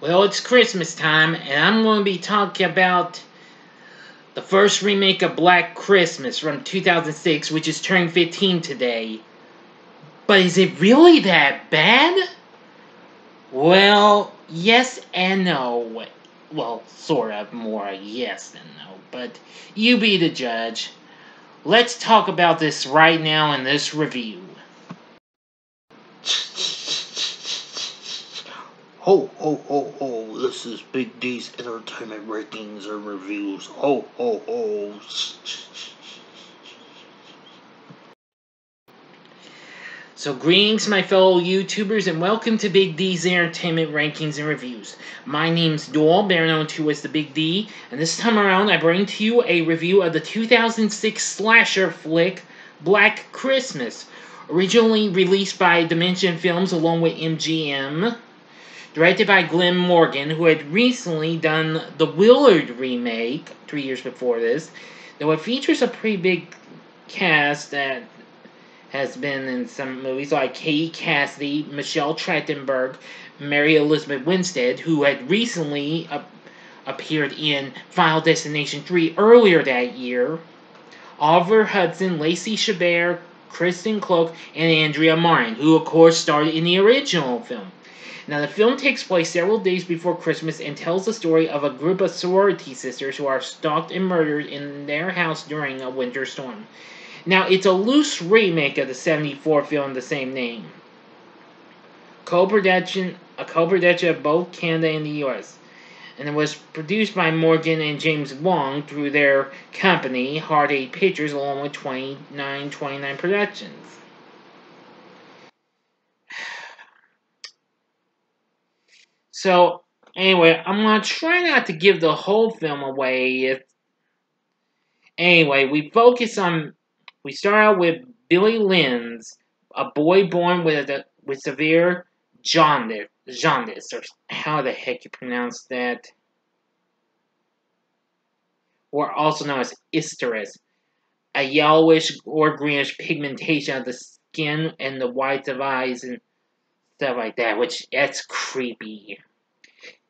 Well, it's Christmas time, and I'm going to be talking about the first remake of Black Christmas from 2006, which is turning 15 today. But is it really that bad? Well, yes and no. Well, sort of more yes than no, but you be the judge. Let's talk about this right now in this review. Ho, ho, ho, ho, this is Big D's Entertainment Ratings and Reviews. Ho, ho, ho. So greetings, my fellow YouTubers, and welcome to Big D's Entertainment Rankings and Reviews. My name's Doyle, better known to as the Big D, and this time around I bring to you a review of the 2006 slasher flick, Black Christmas, originally released by Dimension Films along with MGM, directed by Glenn Morgan, who had recently done the Willard remake 3 years before this, though it features a pretty big cast that has been in some movies like Katie Cassidy, Michelle Trachtenberg, Mary Elizabeth Winstead, who had recently appeared in Final Destination 3 earlier that year, Oliver Hudson, Lacey Chabert, Kristen Cloak, and Andrea Martin, who of course starred in the original film. Now, the film takes place several days before Christmas and tells the story of a group of sorority sisters who are stalked and murdered in their house during a winter storm. Now, it's a loose remake of the '74 film, the same name. A co-production of both Canada and the U.S. And it was produced by Morgan and James Wong through their company, Hard Eight Pictures, along with 2929 Productions. So, anyway, I'm going to try not to give the whole film away. Anyway, we start out with Billy Lynn's, a boy born with severe jaundice, or how the heck you pronounce that, or also known as icterus, a yellowish or greenish pigmentation of the skin and the whites of eyes and stuff like that, which that's creepy.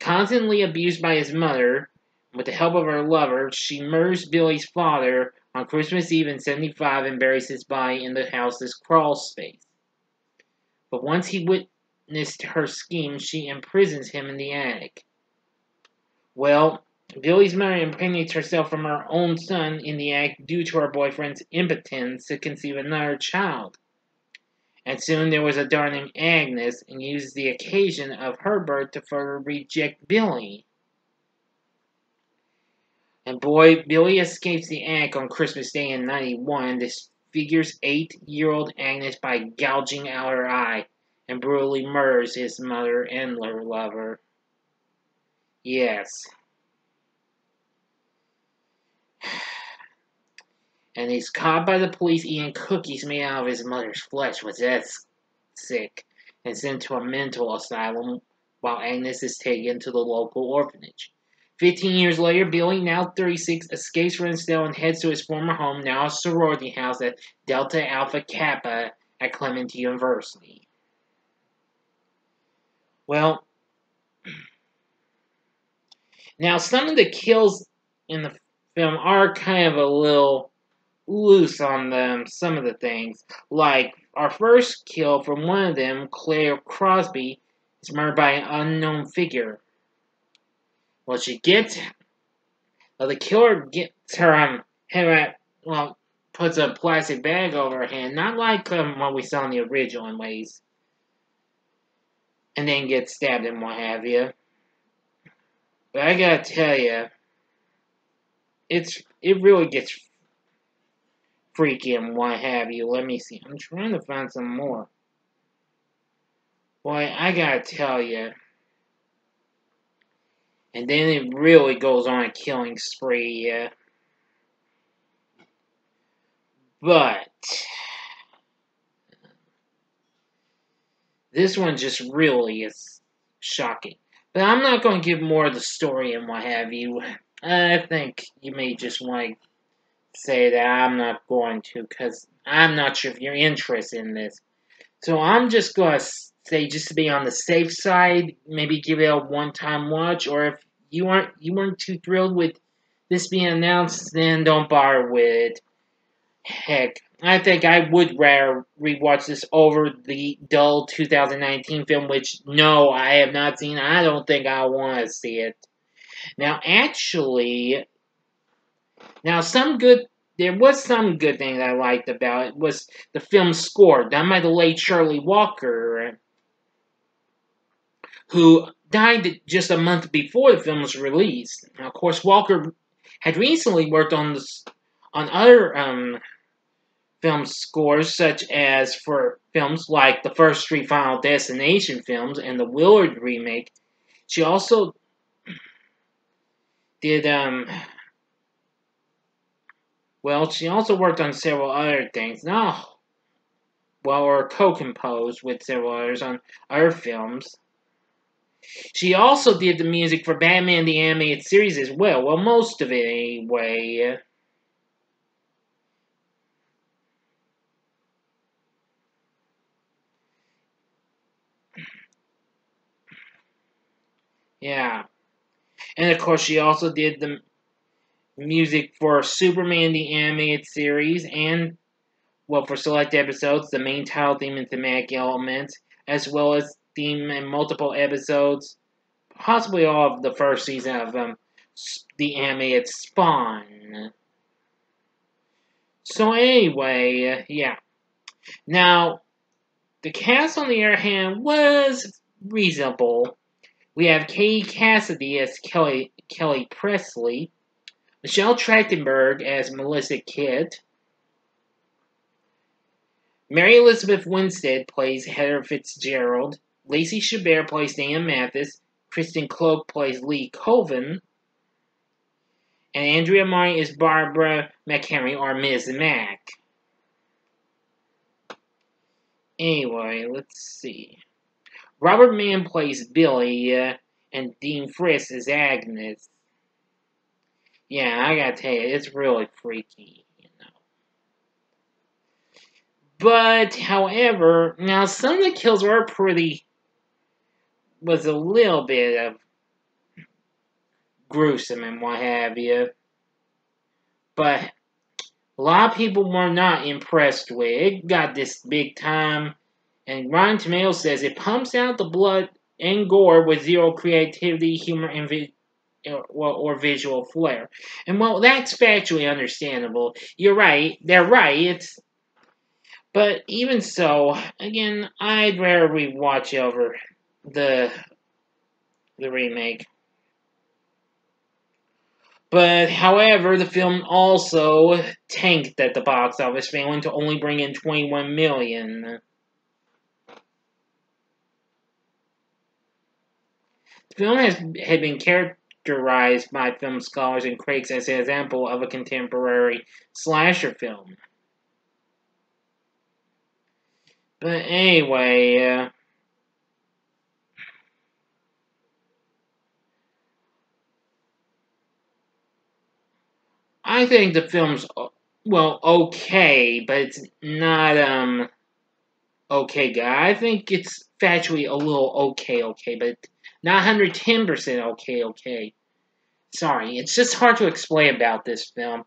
Constantly abused by his mother, with the help of her lover, she murders Billy's father on Christmas Eve in '75 and buries his body in the house's crawl space. But once he witnessed her scheme, she imprisons him in the attic. Well, Billy's mother impregnates herself from her own son in the attic due to her boyfriend's impotence to conceive another child. And soon there was a daughter named Agnes, and uses the occasion of her birth to further reject Billy. And boy, Billy escapes the attic on Christmas Day in '91, disfigures 8-year-old Agnes by gouging out her eye, and brutally murders his mother and her lover. Yes. And he's caught by the police eating cookies made out of his mother's flesh, which that's sick, and sent to a mental asylum while Agnes is taken to the local orphanage. 15 years later, Billy, now 36, escapes Rinsdale and heads to his former home, now a sorority house at Delta Alpha Kappa at Clementine University. Well, now some of the kills in the film are kind of a little loose on them, some of the things. Like, our first kill from one of them, Claire Crosby, is murdered by an unknown figure. Well, the killer gets her puts a plastic bag over her hand, not like what we saw in the original in ways, and then gets stabbed and what have you. But I gotta tell you, it really gets freaky and what have you. Let me see. I'm trying to find some more. Boy, I gotta tell you. And then it really goes on a killing spree, yeah. But this one just really is shocking. But I'm not going to give more of the story and what have you. I think you may just want to say that I'm not going to, because I'm not sure if you're interested in this. So I'm just going to say just to be on the safe side, maybe give it a one-time watch, or if you weren't too thrilled with this being announced, then don't bother with it. Heck, I think I would rather rewatch this over the dull 2019 film, which, no, I have not seen. I don't think I want to see it. Now, actually, there was some good thing that I liked about it, was the film's score, done by the late Shirley Walker, who died just a month before the film was released. Now, of course, Walker had recently worked on other film scores, such as for films like the first three Final Destination films and the Willard remake. She also did she also worked on several other things. Or co-composed with several others on other films. She also did the music for Batman the Animated Series as well. Well, most of it anyway. Yeah. And of course, she also did the music for Superman the Animated Series and, well, for select episodes, the main title theme and thematic elements, as well as theme and multiple episodes, possibly all of the first season of the Animated Spawn. So anyway, yeah. Now, the cast, on the other hand, was reasonable. We have Katie Cassidy as Kelly Presley, Michelle Trachtenberg as Melissa Kitt, Mary Elizabeth Winstead plays Heather Fitzgerald, Lacey Chabert plays Dana Mathis, Kristen Cloak plays Lee Coven, and Andrea Money is Barbara McHenry, or Ms. Mac. Anyway, let's see. Robert Mann plays Billy, and Dean Frist is Agnes. Yeah, I gotta tell you, it's really freaky, you know. But, however, now some of the kills were was a little bit of gruesome and what have you. But a lot of people were not impressed with it. It got this big time. And Rotten Tomatoes says it pumps out the blood and gore with zero creativity, humor, and or visual flair. And, well, that's factually understandable. You're right. They're right. But even so, again, I'd rather rewatch it over the remake. But, however, the film also tanked at the box office, failing to only bring in $21 million. The film had been characterized by film scholars and critics as an example of a contemporary slasher film. But anyway, I think the film's, well, okay, but it's not, okay, guy. I think it's factually a little okay, but not 110% okay. Sorry, it's just hard to explain about this film.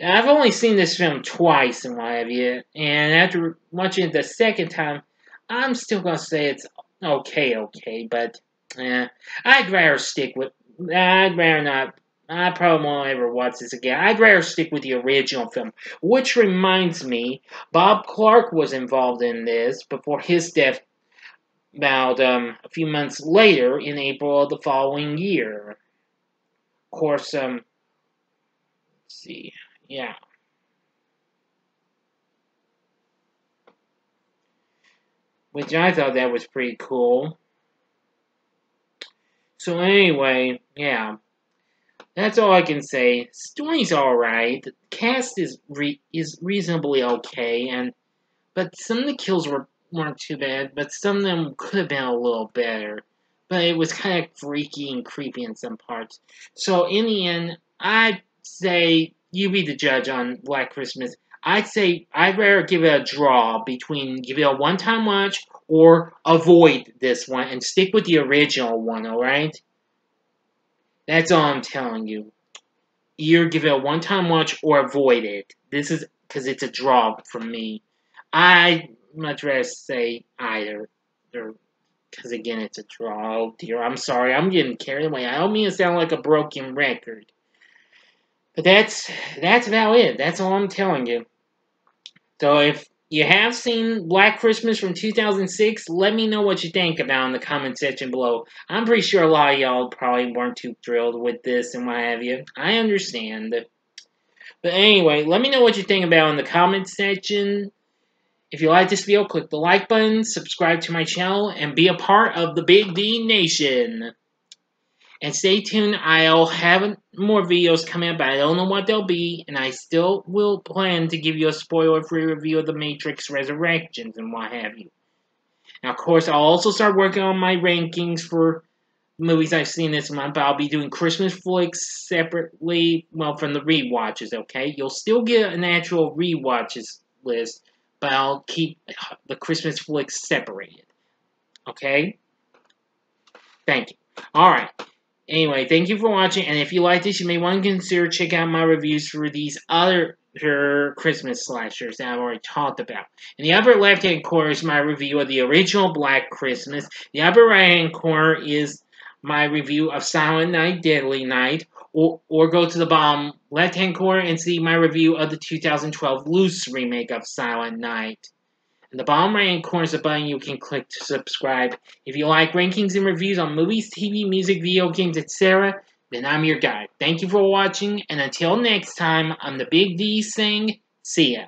Now, I've only seen this film twice and what have you, and after watching it the second time, I'm still going to say it's okay, but I'd rather not. I probably won't ever watch this again. I'd rather stick with the original film. Which reminds me, Bob Clark was involved in this before his death about a few months later, in April of the following year. Of course, let's see, yeah. Which I thought that was pretty cool. So anyway, yeah. That's all I can say. Story's alright. The cast is reasonably okay, but some of the kills weren't too bad, but some of them could have been a little better. But it was kind of freaky and creepy in some parts. So in the end, I'd say you be the judge on Black Christmas. I'd say I'd rather give it a draw between give it a one-time watch or avoid this one and stick with the original one, alright? That's all I'm telling you. Either give it a one-time watch or avoid it. This is because it's a draw from me. I'd much rather say either. Because, again, it's a draw. Oh, dear. I'm sorry. I'm getting carried away. I don't mean to sound like a broken record. But that's about it. That's all I'm telling you. So if you have seen Black Christmas from 2006, let me know what you think about in the comment section below. I'm pretty sure a lot of y'all probably weren't too thrilled with this and what have you. I understand. But anyway, let me know what you think about in the comment section. If you like this video, click the like button, subscribe to my channel, and be a part of the Big D Nation. And stay tuned, I'll have more videos coming up, but I don't know what they'll be, and I still will plan to give you a spoiler-free review of The Matrix Resurrections and what have you. Now, of course, I'll also start working on my rankings for movies I've seen this month, but I'll be doing Christmas flicks separately, well, from the rewatches, okay? You'll still get an actual rewatches list, but I'll keep the Christmas flicks separated. Okay? Thank you. Alright. Anyway, thank you for watching, and if you like this, you may want to consider checking out my reviews for these other Christmas slashers that I've already talked about. In the upper left-hand corner is my review of the original Black Christmas. The upper right-hand corner is my review of Silent Night, Deadly Night. Or go to the bottom left-hand corner and see my review of the 2012 Loose remake of Silent Night. In the bottom right-hand corner is a button you can click to subscribe. If you like rankings and reviews on movies, TV, music, video games, etc., then I'm your guy. Thank you for watching, and until next time, I'm the Big D saying, see ya.